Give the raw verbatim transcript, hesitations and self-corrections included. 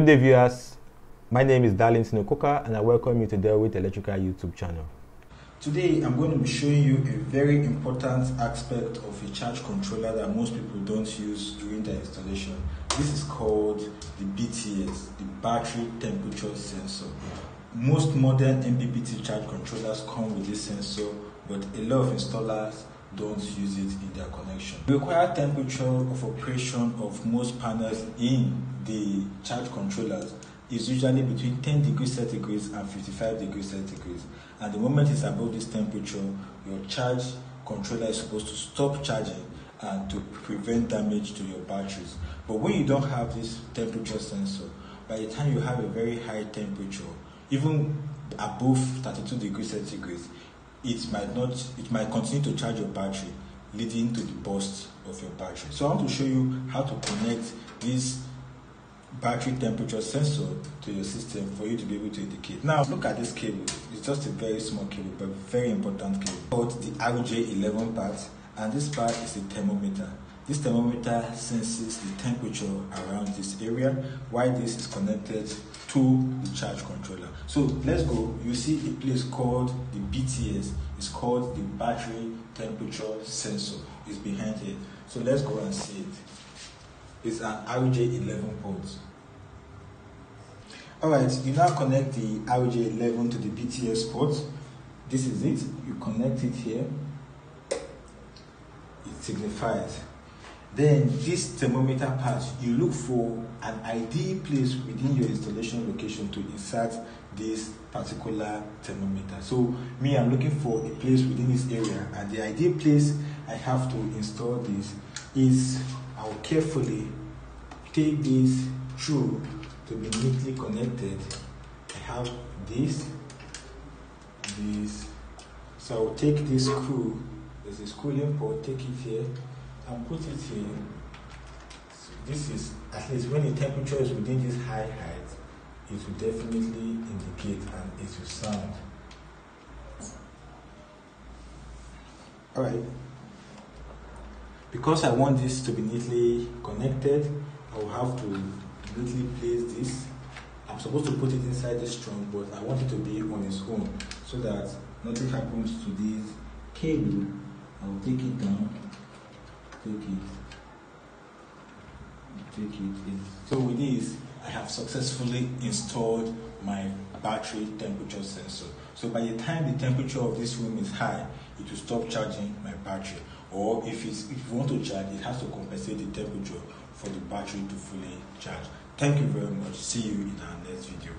Good day, viewers. My name is Darlington Okoka, and I welcome you to Delwit with Electrical YouTube channel. Today, I'm going to be showing you a very important aspect of a charge controller that most people don't use during their installation. This is called the B T S, the Battery Temperature Sensor. Most modern M P P T charge controllers come with this sensor, but a lot of installers don't use it in their connection. The required temperature of operation of most panels in the charge controllers is usually between ten degrees centigrade and fifty-five degrees centigrade. And the moment it's above this temperature, your charge controller is supposed to stop charging and to prevent damage to your batteries. But when you don't have this temperature sensor, by the time you have a very high temperature, even above thirty-two degrees centigrade, it might not, it might continue to charge your battery, leading to the burst of your battery. So I want to show you how to connect this battery temperature sensor to your system for you to be able to indicate. Now look at this cable. It's just a very small cable, but very important cable. Called the R J eleven part, and this part is a thermometer. This thermometer senses the temperature around this area while this is connected to the charge controller. So let's go. You see a place called the B T S. It's called the Battery Temperature Sensor. It's behind here. So let's go and see it. It's an R J eleven port. Alright, you now connect the R J eleven to the B T S port. This is it. You connect it here. It signifies. Then this thermometer part, you look for an ideal place within your installation location to insert this particular thermometer. So me, I'm looking for a place within this area, and the ideal place I have to install this is I'll carefully take this through to be neatly connected. I have this, this. So I'll take this screw, there's a screw here, I'll take it here. And put it here. So this is, at least when the temperature is within this high height, it will definitely indicate and it will sound. Alright. Because I want this to be neatly connected, I will have to neatly place this. I'm supposed to put it inside the strong, but I want it to be on its own so that nothing happens to this cable. I will take it down. Take it. Take it. So with this, I have successfully installed my battery temperature sensor. So by the time the temperature of this room is high, it will stop charging my battery. Or if it's, if you want to charge, it has to compensate the temperature for the battery to fully charge. Thank you very much. See you in our next video.